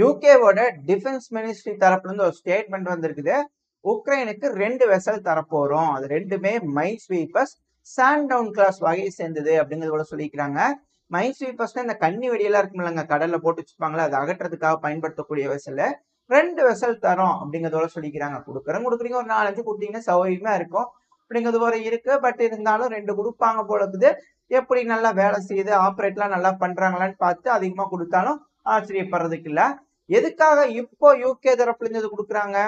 यूकेவோட defence ministry तरफ ஒரு statement வந்திருக்குது. உக்ரைனுக்கு ரெண்டு வெசல் தரப்போறோம், அது ரெண்டுமே மைன் ஸ்வீப்பர்ஸ் சாண்ட் டவுன் கிளாஸ் வகையை சேர்ந்தது அப்படிங்கிறது கூட சொல்லிக்கிறாங்க. மைன் ஸ்வீப்பர்ஸ்னா இந்த கண்ணி வெடியெல்லாம் இருக்குமில்லங்க, கடல்ல போட்டு வச்சுப்பாங்களா, அதை அகற்றதுக்காக பயன்படுத்தக்கூடிய வெசல். ரெண்டு வெசல் தரோம் அப்படிங்கிறதோட சொல்லிக்கிறாங்க. கொடுக்குறீங்க ஒரு 4-5 கொடுத்தீங்கன்னா சௌரியமா இருக்கும் அப்படிங்கிறது ஒரு இருக்கு. பட் இருந்தாலும் ரெண்டு கொடுப்பாங்க போலக்குது. எப்படி நல்லா வேலை செய்யுது, ஆப்ரேட்லாம் நல்லா பண்றாங்களான்னு பார்த்து அதிகமா கொடுத்தாலும் ஆச்சரியப்படுறதுக்கு இல்ல. எதுக்காக இப்போ யூகே தரப்புல இருந்து கொடுக்குறாங்க,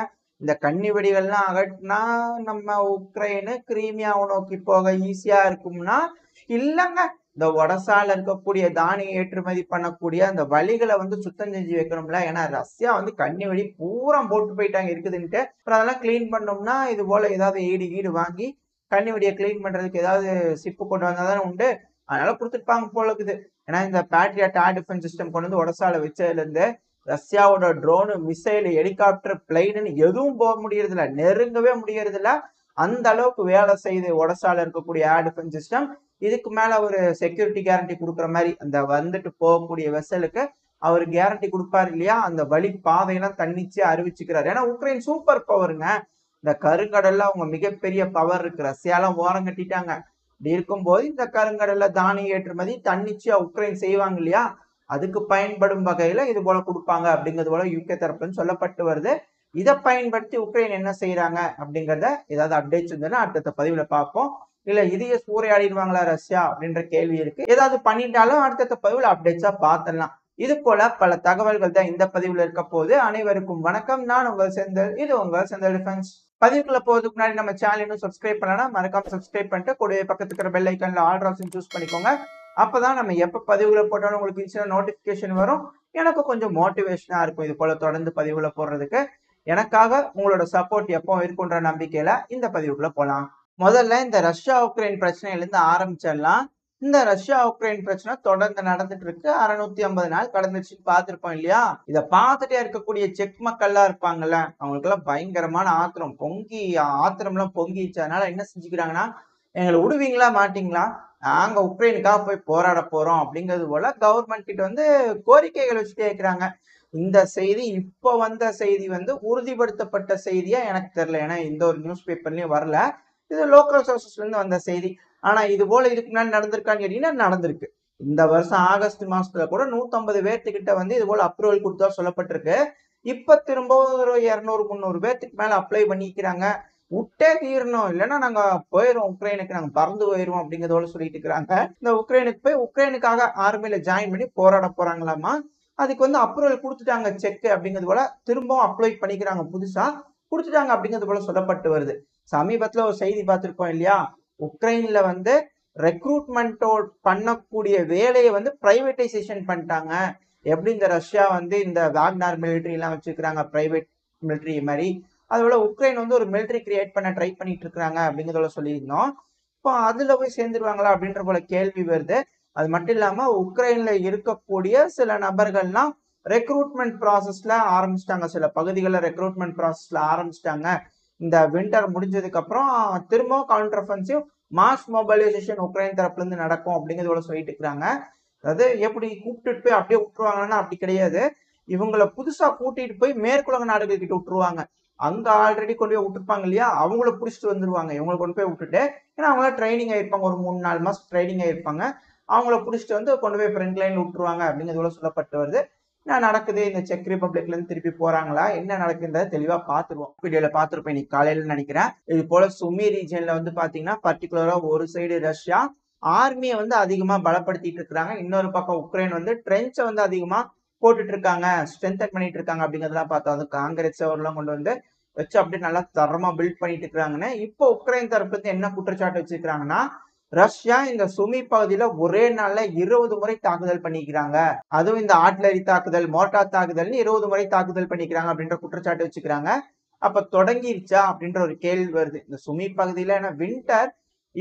இந்த கண்ணி வெடிகள்லாம் அகட்டினா நம்ம உக்ரைனு கிரீமியாவை நோக்கி போக ஈஸியா இருக்கும்னா இல்லைங்க, இந்த ஒடசால இருக்கக்கூடிய தானிய ஏற்றுமதி பண்ணக்கூடிய அந்த வழிகளை சுத்தம் செஞ்சு வைக்கணும்ல. ஏன்னா ரஷ்யா கண்ணி வழி பூரா போட்டு போயிட்டாங்க இருக்குதுன்ட்டு. அப்புறம் அதெல்லாம் கிளீன் பண்ணோம்னா இது போல ஏதாவது ஈடு வாங்கி கண்ணி வழியை கிளீன் பண்றதுக்கு ஏதாவது சிப்பு கொண்டு வந்தாதானே உண்டு. அதனால கொடுத்துருப்பாங்க போல இருக்குது. ஏன்னா இந்த பேட்ரியாட் ஏர் டிஃபென்ஸ் சிஸ்டம் கொண்டு ஒடசால வச்சதுல இருந்து ரஷ்யாவோட ட்ரோனு, மிசைல், ஹெலிகாப்டர், பிளைன்னு எதுவும் போக முடியறதில்ல, நெருங்கவே முடியறதில்ல. அந்த அளவுக்கு வேலை செய்து ஒடசால இருக்கக்கூடிய ஏர் டிஃபென்ஸ் சிஸ்டம். இதுக்கு மேல ஒரு செக்யூரிட்டி கேரண்டி கொடுக்குற மாதிரி அந்த போகக்கூடிய வெசலுக்கு அவர் கேரண்டி கொடுப்பாரு இல்லையா. அந்த வழி பாதையெல்லாம் தன்னிச்சையா அறிவிச்சுக்கிறாரு. ஏன்னா உக்ரைன் சூப்பர் பவருங்க, இந்த கருங்கடல்ல அவங்க மிகப்பெரிய பவர் இருக்கு. ரஷ்யாலாம் ஓரம் கட்டிட்டாங்க. இப்படி இருக்கும்போது இந்த கருங்கடல்ல தானிய ஏற்றுமதி தன்னிச்சையா உக்ரைன் செய்வாங்க இல்லையா, அதுக்கு பயன்படும் வகையில இது போல கொடுப்பாங்க அப்படிங்கிறது போல யூகே தரப்புன்னு சொல்லப்பட்டு வருது. இதை பயன்படுத்தி உக்ரைன் என்ன செய்யறாங்க அப்படிங்கிறத ஏதாவது அப்டேட்ஸ் இருந்ததுன்னா அடுத்த பதிவுல பார்ப்போம். இல்ல இதையே சூறையாடிடுவாங்களா ரஷ்யா அப்படின்ற கேள்வி இருக்கு. ஏதாவது பண்ணிட்டாலும் அடுத்த பதிவுல அப்டேட்ஸா பாத்திரலாம். இது போல பல தகவல்கள் தான் இந்த பதிவுல இருக்க போது. அனைவருக்கும் வணக்கம். நான் உங்கள் செந்தில், இது உங்கள் செந்தில் டிஃபென்ஸ். பதிவுக்குள்ள போறதுக்கு முன்னாடி நம்ம சேனல் இன்னும் சப்ஸ்கிரைப் பண்ணலாம், மறக்காம சப்ஸ்கிரைப் பண்ணிட்டு கூடவே பக்கத்துக்கு பெல் ஐக்கான்ல ஆல் ஆப்ஷன் சூஸ் பண்ணிக்கோங்க. அப்பதான் நம்ம எப்ப பதிவுகளை போட்டாலும் உங்களுக்கு இன்ஸ்டன்ட் நோட்டிபிகேஷன் வரும். எனக்கு கொஞ்சம் மோட்டிவேஷனா இருக்கும் இது போல தொடர்ந்து பதிவுகளை போடுறதுக்கு. எனக்காக உங்களோட சப்போர்ட் எப்போ இருக்குன்ற நம்பிக்கையில இந்த பதிவுக்குள்ள போலாம். முதல்ல இந்த ரஷ்யா உக்ரைன் பிரச்சனையிலிருந்து ஆரம்பிச்சிடலாம். இந்த ரஷ்யா உக்ரைன் பிரச்சனை தொடர்ந்து நடந்துட்டு இருக்கு. 650 நாள் கடந்துச்சுன்னு பார்த்துருப்போம் இல்லையா. இதை பார்த்துட்டே இருக்கக்கூடிய செக் மக்கள்லாம் இருப்பாங்கல்ல, அவங்களுக்கெல்லாம் பயங்கரமான ஆத்திரம் பொங்கி ஆத்திரம்லாம் பொங்கிச்சதுனால என்ன செஞ்சுக்கிறாங்கன்னா, எங்களை விடுவீங்களா மாட்டீங்களா, நாங்க உக்ரைனுக்காக போய் போராட போறோம் அப்படிங்கிறது போல கவர்மெண்ட் கிட்ட கோரிக்கைகள் வச்சுட்டே இருக்கிறாங்க. இந்த செய்தி இப்போ வந்த செய்தி உறுதிப்படுத்தப்பட்ட செய்தியா எனக்கு தெரியல. ஏன்னா இந்த ஒரு நியூஸ் பேப்பர்லயும் வரல, இது லோக்கல் சோர்சஸ்ல இருந்து வந்த செய்தி. ஆனா இது போல இதுக்கு முன்னாடி நடந்திருக்கான்னு கேட்டீங்கன்னா நடந்திருக்கு. இந்த வருஷம் ஆகஸ்ட் மாசத்துல கூட 150 பேர்த்துக்கிட்ட இது போல அப்ரூவல் கொடுத்தா சொல்லப்பட்டிருக்கு. இப்ப திரும்ப ஒரு 200-300 பேர்த்துக்கு மேல அப்ளை பண்ணிக்கிறாங்க. விட்டே தீரணும், இல்லைன்னா நாங்க போயிடுவோம் உக்ரைனுக்கு, நாங்க பறந்து போயிடுவோம் அப்படிங்கிறதோட சொல்லிட்டு இருக்கிறாங்க. இந்த உக்ரைனுக்கு போய் உக்ரைனுக்காக ஆர்மியில ஜாயின் பண்ணி போராட போறாங்களாமா. அதுக்கு அப்ரூவல் கொடுத்துட்டாங்க செக் அப்படிங்கிறது போல திரும்பவும் அப்ளை பண்ணிக்கிறாங்க, புதுசா கொடுத்துட்டாங்க அப்படிங்கிறது போல சொல்லப்பட்டு வருது. சமீபத்துல ஒரு செய்தி பார்த்திருக்கோம் இல்லையா, உக்ரைன்ல ரெக்ரூட்மெண்டோ பண்ணக்கூடிய வேலையை பிரைவேட்டைசேஷன் பண்ணிட்டாங்க. எப்படி இந்த ரஷ்யா இந்த வாக்னர் மிலிட்ரி எல்லாம் வச்சிருக்கிறாங்க பிரைவேட் மிலிட்ரி மாதிரி, அதுபோல உக்ரைன் ஒரு மிலிட்ரி கிரியேட் பண்ண ட்ரை பண்ணிட்டு இருக்கிறாங்க அப்படிங்கிறத சொல்லியிருந்தோம். இப்போ அதுல போய் சேர்ந்துருவாங்களா அப்படின்ற போல கேள்வி வருது. அது மட்டும் இல்லாம உக்ரைன்ல இருக்கக்கூடிய சில நபர்கள்லாம் ரெக்ரூட்மெண்ட் ப்ராசஸ்ல ஆரம்பிச்சிட்டாங்க, சில பகுதிகளில் ரெக்ரூட்மெண்ட் ப்ராசஸ்ல ஆரம்பிச்சிட்டாங்க. இந்த விண்டர் முடிஞ்சதுக்கு அப்புறம் திரும்பவும் counter offensive mass mobilisation Ukraine தரப்புல இருந்து நடக்கும் அப்படிங்கிறதோட சொல்லிட்டு இருக்கிறாங்க. அதாவது எப்படி கூப்பிட்டு போய் அப்படியே விட்டுருவாங்கன்னா அப்படி கிடையாது, இவங்களை புதுசா கூட்டிட்டு போய் மேற்குலக நாடுகள் கிட்ட விட்டுருவாங்க. அங்க ஆல்ரெடி கொண்டு போய் விட்டுருப்பாங்க இல்லையா, அவங்கள புடிச்சிட்டு வந்துருவாங்க. இவங்களை கொண்டு போய் விட்டுட்டு, ஏன்னா அவங்கள ட்ரைனிங் ஆயிருப்பாங்க, ஒரு 3-4 மாசம் ட்ரைனிங் ஆயிருப்பாங்க. அவங்கள புடிச்சிட்டு கொண்டு போய் ஃப்ரண்ட் லைன்ல விட்டுருவாங்க அப்படிங்கிறதோட சொல்லப்பட்டு வருது. என்ன நடக்குது, இந்த செக் ரிபப்ளிக்ல இருந்து திருப்பி போறாங்களா, என்ன நடக்குதுன்றதை தெளிவா பாத்துருவோம். வீடியோல பாத்துருப்பேன் இன்னைக்கு காலையில நினைக்கிறேன். இது போல சுமி ரீஜன்ல பாத்தீங்கன்னா பர்டிகுலரா ஒரு சைடு ரஷ்யா ஆர்மியை அதிகமா பலப்படுத்திட்டு இருக்கிறாங்க, இன்னொரு பக்கம் உக்ரைன் ட்ரென்ச்சை அதிகமா போட்டுட்டு இருக்காங்க, ஸ்ட்ரென்தன் பண்ணிட்டு இருக்காங்க அப்படிங்கிறதெல்லாம் பார்த்தோம். அது காங்கிரஸ் அவர்லாம் கொண்டு வச்சு அப்படியே நல்லா தரமா பில்ட் பண்ணிட்டு இருக்கிறாங்கன்னு இப்போ உக்ரைன் தரப்புல இருந்து என்ன குற்றச்சாட்டு வச்சிருக்காங்கன்னா, ரஷ்யா இந்த சுமி பகுதியில ஒரே நாள்ல 20 முறை தாக்குதல் பண்ணிக்கிறாங்க, அதுவும் இந்த ஆர்ட்லரி தாக்குதல், மோட்டார் தாக்குதல்னு 20 முறை தாக்குதல் பண்ணிக்கிறாங்க அப்படின்ற குற்றச்சாட்டு வச்சுக்கிறாங்க. அப்ப தொடங்கிருச்சா அப்படின்ற ஒரு கேள்வி வருது. இந்த சுமி பகுதியில ஏன்னா விண்டர்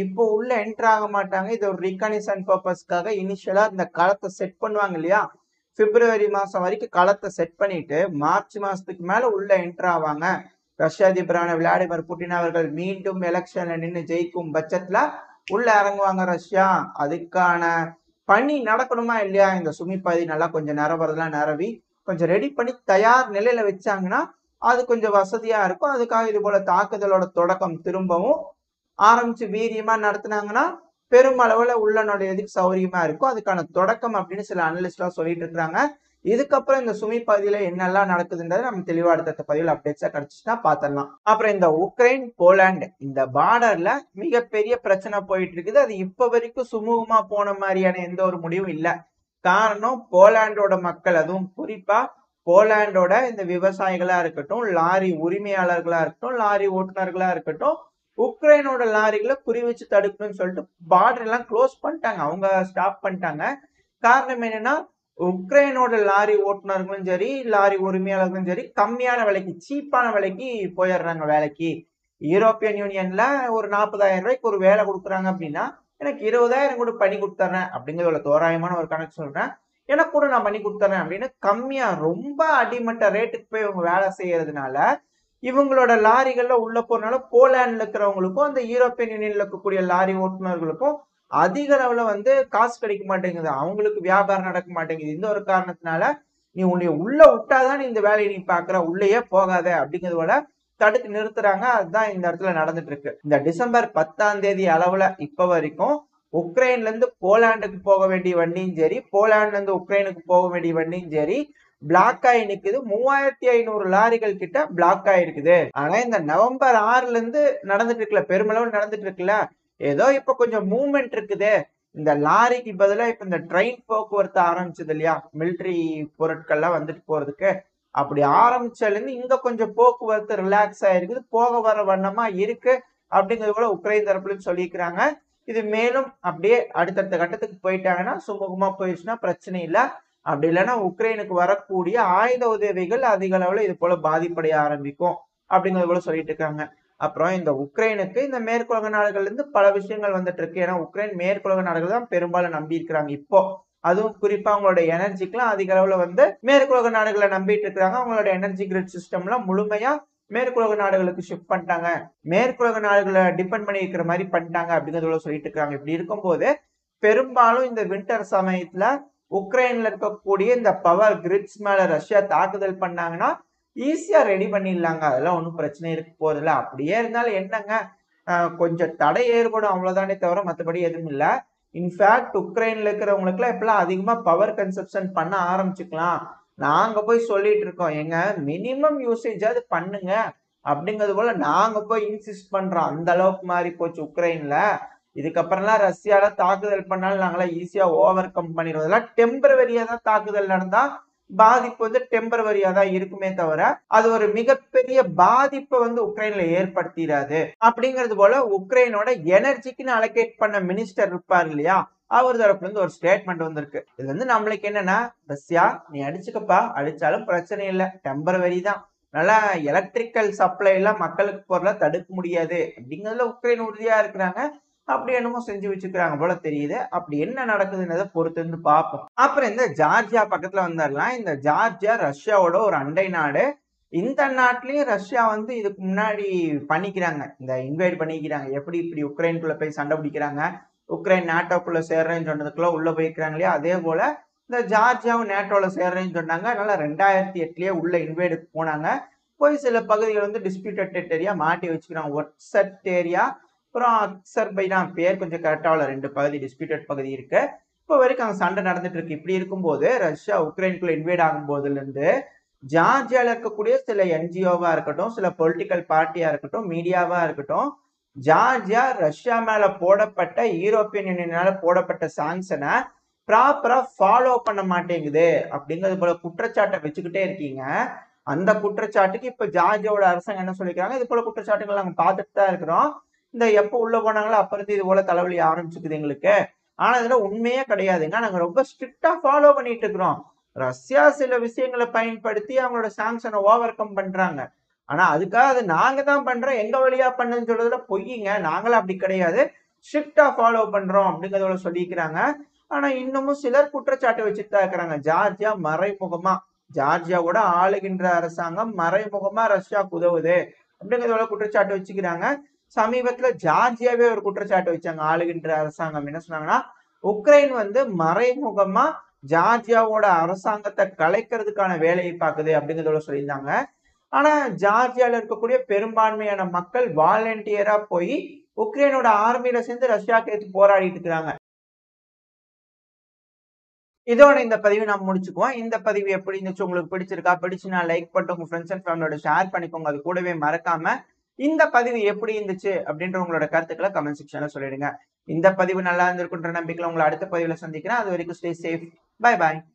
இப்போ உள்ள என்டர் ஆக மாட்டாங்க, இது ஒரு ரீகனிசன் பர்பஸ்க்காக இனிஷியலா இந்த களத்தை செட் பண்ணுவாங்க இல்லையா, February மாசம் வரைக்கும் களத்தை செட் பண்ணிட்டு March மாசத்துக்கு மேல உள்ள என்டர் ஆவாங்க. ரஷ்யா அதிபரான விளாடிமிர் புட்டின் அவர்கள் மீண்டும் எலெக்ஷன்ல நின்று ஜெயிக்கும் பட்சத்துல உள்ள இறங்குவாங்க ரஷ்யா. அதுக்கான பணி நடக்கணுமா இல்லையா, இந்த சுமி பகுதி நல்லா கொஞ்சம் நிரவுறதுலாம் நிரவி கொஞ்சம் ரெடி பண்ணி தயார் நிலையில வச்சாங்கன்னா அது கொஞ்சம் வசதியா இருக்கும். அதுக்காக இது போல தாக்குதலோட தொடக்கம் திரும்பவும் ஆரம்பிச்சு வீரியமா நடத்தினாங்கன்னா பெருமளவுல உள்ள நுழையதுக்கு சௌரியமா இருக்கும். அதுக்கான தொடக்கம் அப்படின்னு சில அனலிஸ்ட் எல்லாம் சொல்லிட்டு இருக்கிறாங்க. இதுக்கப்புறம் இந்த சுமி பகுதியில என்னெல்லாம் நடக்குதுன்றது நம்ம தெளிவா அடுத்த பகுதியில் அப்டேட்ஸா கிடைச்சிச்சுன்னா பாத்திரலாம். அப்புறம் இந்த உக்ரைன் போலாண்டு இந்த பார்டர்ல மிகப்பெரிய பிரச்சனை போயிட்டு இருக்குது. அது இப்ப வரைக்கும் சுமூகமா போன மாதிரியான எந்த ஒரு முடிவும் இல்லை. காரணம் போலாண்டோட மக்கள், அதுவும் குறிப்பா போலாண்டோட இந்த விவசாயிகளா இருக்கட்டும், லாரி உரிமையாளர்களா இருக்கட்டும், லாரி ஓட்டுநர்களா இருக்கட்டும், உக்ரைனோட லாரிகளை குறிவிச்சு தடுக்கணும்னு சொல்லிட்டு பார்டர் எல்லாம் க்ளோஸ் பண்ணிட்டாங்க, அவங்க ஸ்டாப் பண்ணிட்டாங்க. காரணம் என்னன்னா உக்ரைனோட லாரி ஓட்டுநர்களும் சரி லாரி உரிமையாளர்களும் சரி கம்மியான விலைக்கு சீப்பான விலைக்கு போயிடுறாங்க வேலைக்கு. யூரோப்பியன் யூனியன்ல ஒரு 40,000 ரூபாய்க்கு ஒரு வேலை கொடுக்குறாங்க அப்படின்னா எனக்கு 20,000 கூட பண்ணி கொடுத்துறேன் அப்படிங்கிற ஒரு தோராயமான ஒரு கணக்கு சொல்றேன், எனக்கு கூட நான் பண்ணி கொடுத்துறேன் அப்படின்னு கம்மியா ரொம்ப அடிமட்ட ரேட்டுக்கு போய் இவங்க வேலை செய்யறதுனால இவங்களோட லாரிகள்ல உள்ள போறதுனால போலாண்ட்ல இருக்கிறவங்களுக்கும் அந்த யூரோப்பியன் யூனியன்ல இருக்கக்கூடிய லாரி ஓட்டுநர்களுக்கும் அதிக அளவுல காசு கிடைக்க மாட்டேங்குது, அவங்களுக்கு வியாபாரம் நடக்க மாட்டேங்குது. இந்த ஒரு காரணத்தினால நீ உன்னை உள்ள விட்டாதான் நீ இந்த வேலையை நீ பாக்குற, உள்ளேயே போகாத அப்படிங்கிறது போல தடுத்து நிறுத்துறாங்க. அதுதான் இந்த இடத்துல நடந்துட்டு இருக்கு. இந்த டிசம்பர் 10ஆம் தேதி அளவுல இப்ப வரைக்கும் உக்ரைன்ல இருந்து போலாண்டுக்கு போக வேண்டிய வண்டியும் சரி போலாண்ட்ல இருந்து உக்ரைனுக்கு போக வேண்டிய வண்டியும் சரி பிளாக் ஆகி நிக்குது. 3,500 லாரிகள் கிட்ட பிளாக் ஆயிருக்குது. ஆனா இந்த நவம்பர் 6ல இருந்து நடந்துட்டு இருக்குல்ல, பெருமளவு நடந்துட்டு இருக்குல்ல, ஏதோ இப்ப கொஞ்சம் மூவ்மெண்ட் இருக்குது. இந்த லாரிக்கு பதிலாக இப்ப இந்த ட்ரெயின் போக்குவரத்து ஆரம்பிச்சது இல்லையா, மிலிட்ரி பொருட்கள்லாம் வந்துட்டு போறதுக்கு, அப்படி ஆரம்பிச்சதுலேருந்து இங்க கொஞ்சம் போக்குவரத்து ரிலாக்ஸ் ஆயிருக்குது, போக வர வண்ணமா இருக்கு அப்படிங்கிறது கூட உக்ரைன் தரப்புலயும் சொல்லியிருக்கிறாங்க. இது மேலும் அப்படியே அடுத்தடுத்த கட்டத்துக்கு போயிட்டாங்கன்னா சுமூகமா போயிடுச்சுன்னா பிரச்சனை இல்லை. அப்படி இல்லைன்னா உக்ரைனுக்கு வரக்கூடிய ஆயுத உதவிகள் அதிக அளவுல இது போல பாதிப்படைய ஆரம்பிக்கும் அப்படிங்கிறது போல சொல்லிட்டு இருக்காங்க. அப்புறம் இந்த உக்ரைனுக்கு இந்த மேற்குலக நாடுகள்ல இருந்து பல விஷயங்கள் வந்துட்டு இருக்கு. ஏன்னா உக்ரைன் மேற்குலக நாடுகள் தான் பெரும்பாலும் நம்பி இருக்கிறாங்க இப்போ, அதுவும் குறிப்பா அவங்களோட எனர்ஜிக்கெல்லாம் அதிக அளவுல மேற்குலக நாடுகளை நம்பிட்டு இருக்கிறாங்க. அவங்களோட எனர்ஜி கிரிட் சிஸ்டம் எல்லாம் முழுமையா மேற்குலக நாடுகளுக்கு ஷிஃப்ட் பண்ணிட்டாங்க, மேற்குலக நாடுகளை டிபெண்ட் பண்ணி இருக்கிற மாதிரி பண்ணிட்டாங்க அப்படிங்கிறத சொல்லிட்டு இருக்காங்க. இப்படி இருக்கும்போது பெரும்பாலும் இந்த வின்டர் சமயத்துல உக்ரைன்ல இருக்கக்கூடிய இந்த பவர் கிரிட்ஸ் மேல ரஷ்யா தாக்குதல் பண்ணாங்கன்னா ஈஸியா ரெடி பண்ணிடலாங்க, அதெல்லாம் ஒன்றும் பிரச்சனை இருக்க போறதில்ல. அப்படியே இருந்தாலும் என்னங்க கொஞ்சம் தடை ஏற்படும் அவ்வளவுதானே தவிர மற்றபடி எதுவும் இல்லை. இன்ஃபேக்ட் உக்ரைன்ல இருக்கிறவங்களுக்குலாம் இப்பெல்லாம் அதிகமா பவர் கன்சப்ஷன் பண்ண ஆரம்பிச்சுக்கலாம், நாங்க போய் சொல்லிட்டு இருக்கோம் எங்க மினிமம் யூசேஜாவது பண்ணுங்க அப்படிங்கிறது போல நாங்க போய் இன்சிஸ்ட் பண்றோம். அந்த அளவுக்கு மாறி போச்சு உக்ரைன்ல. இதுக்கப்புறம்லாம் ரஷ்யால தாக்குதல் பண்ணாலும் நாங்களாம் ஈஸியா ஓவர் கம் பண்ணிடுவோம். அதெல்லாம் டெம்பரவரியா தான் தாக்குதல் நடந்தா பாதிப்பு டெம்பரவரியா தான் இருக்குமே தவிர அது ஒரு மிகப்பெரிய பாதிப்பை உக்ரைன்ல ஏற்படுத்திடாது அப்படிங்கிறது போல உக்ரைனோட எனர்ஜிக்குன்னு அலோகேட் பண்ண மினிஸ்டர் இருப்பார் இல்லையா, அவர் தரப்புல இருந்து ஒரு ஸ்டேட்மெண்ட் வந்திருக்கு. இது நம்மளுக்கு என்னன்னா ரஷ்யா நீ அடிச்சுக்கப்பா, அடிச்சாலும் பிரச்சனை இல்லை, டெம்பரவரி தான், நல்லா எலக்ட்ரிக்கல் சப்ளை எல்லாம் மக்களுக்கு போறல தடுக்க முடியாது அப்படிங்கிறதுல உக்ரைன் உறுதியா இருக்கிறாங்க. அப்படி என்னமோ செஞ்சு வச்சுக்கிறாங்க போல தெரியுது. அப்படி என்ன நடக்குதுன்னு பொறுத்து இருந்து பார்ப்போம். அப்புறம் இந்த ஜார்ஜியா பக்கத்துல வந்துடலாம். இந்த ஜார்ஜியா ரஷ்யாவோட ஒரு அண்டை நாடு. இந்த நாட்டிலயும் ரஷ்யா இதுக்கு முன்னாடி பண்ணிக்கிறாங்க, இந்த இன்வைட் பண்ணிக்கிறாங்க, எப்படி இப்படி உக்ரைனுக்குள்ள போய் சண்டை பிடிக்கிறாங்க, உக்ரைன் நேட்டோக்குள்ள சேர்றேன்னு சொன்னதுக்குள்ள உள்ள போய்க்கிறாங்க இல்லையா, அதே போல இந்த ஜார்ஜியாவும் நேட்டோல சேர்றேன்னு சொன்னாங்க. அதனால 2008லயே உள்ள இன்வைடுக்கு போனாங்க, போய் சில பகுதிகள் டிஸ்பியூட்டட் டெரிட்டரியா மாட்டி வச்சுக்கிறாங்க. ஒட்சட் ஏரியா அப்புறம் அக்சர்பைஜான் பேர் கொஞ்சம் கரெக்டாக ரெண்டு பகுதி டிஸ்பியூட்டட் பகுதி இருக்கு. இப்போ வரைக்கும் அங்கே சண்டை நடந்துட்டு இருக்கு. இப்படி இருக்கும்போது ரஷ்யா உக்ரைனுக்குள்ள இன்வைட் ஆகும் போதுல இருந்து ஜார்ஜியாவில் இருக்கக்கூடிய சில என்ஜிஓவா இருக்கட்டும், சில பொலிட்டிக்கல் பார்ட்டியா இருக்கட்டும், மீடியாவா இருக்கட்டும், ஜார்ஜியா ரஷ்யா மேல போடப்பட்ட யூரோப்பியன் யூனியனால போடப்பட்ட சாங்ஷனை ப்ராப்பரா ஃபாலோ பண்ண மாட்டேங்குது அப்படிங்கிறது போல குற்றச்சாட்டை வச்சுக்கிட்டே இருக்கீங்க. அந்த குற்றச்சாட்டுக்கு இப்போ ஜார்ஜியாவோட அரசாங்கம் என்ன சொல்லிக்கிறாங்க, இது போல குற்றச்சாட்டுகள் நாங்கள் பார்த்துட்டு தான் இருக்கிறோம், இந்த எப்போ உள்ள போனாங்களோ அப்புறம் இது போல தலைவலி ஆரம்பிச்சுக்குது எங்களுக்கு, ஆனா இதுல உண்மையே கிடையாதுங்க, நாங்க ரொம்ப ஸ்ட்ரிக்டா ஃபாலோ பண்ணிட்டு இருக்கிறோம். ரஷ்யா சில விஷயங்களை பயன்படுத்தி அவங்களோட சாங்ஷனை ஓவர் கம் பண்றாங்க, ஆனா அதுக்காக அது நாங்க தான் பண்றோம், எங்க வழியா பண்ணுன்னு சொல்றதுல பொய்யுங்க, நாங்களும் அப்படி கிடையாது, ஸ்ட்ரிக்டா ஃபாலோ பண்றோம் அப்படிங்கிறத சொல்லிக்கிறாங்க. ஆனா இன்னமும் சிலர் குற்றச்சாட்டு வச்சுட்டு தான் இருக்கிறாங்க. ஜார்ஜியா மறைமுகமா, ஜார்ஜியாவோட ஆளுகின்ற அரசாங்கம் மறைமுகமா ரஷ்யாவுக்கு உதவுது அப்படிங்கிறத குற்றச்சாட்டு வச்சுக்கிறாங்க. சமீபத்துல ஜார்ஜியாவே ஒரு குற்றச்சாட்டு வச்சாங்க, ஆளுகின்ற அரசாங்கம் என்ன சொன்னாங்கன்னா உக்ரைன் மறைமுகமா ஜார்ஜியாவோட அரசாங்கத்தை கலைக்கிறதுக்கான வேலையை பார்க்குது அப்படிங்கிறதோட சொல்லியிருந்தாங்க. ஆனா ஜார்ஜியாவில் இருக்கக்கூடிய பெரும்பான்மையான மக்கள் வாலண்டியரா போய் உக்ரைனோட ஆர்மியில சேர்ந்து ரஷ்யாவுக்கு எடுத்து போராடிட்டு இருக்கிறாங்க. இதோட இந்த பதிவை நான் முடிச்சுக்குவோம். இந்த பதிவு எப்படி இருந்துச்சு உங்களுக்கு பிடிச்சிருக்கா? பிடிச்சுன்னா லைக் பண்ணிட்டு உங்க ஃப்ரெண்ட்ஸ் அண்ட் ஃபேமிலியோட ஷேர் பண்ணிக்கோங்க. அது கூடவே மறக்காம இந்த பதிவு எப்படி இருந்துச்சு அப்படின்ற உங்களோட கருத்துக்களை கமெண்ட் செக்ஷன்ல சொல்லிடுங்க. இந்த பதிவு நல்லா இருந்திருக்குன்ற நம்பிக்கையில உங்களை அடுத்த பதிவுல சந்திக்கிறேன். அது வரைக்கும் ஸ்டே சேஃப். Bye bye.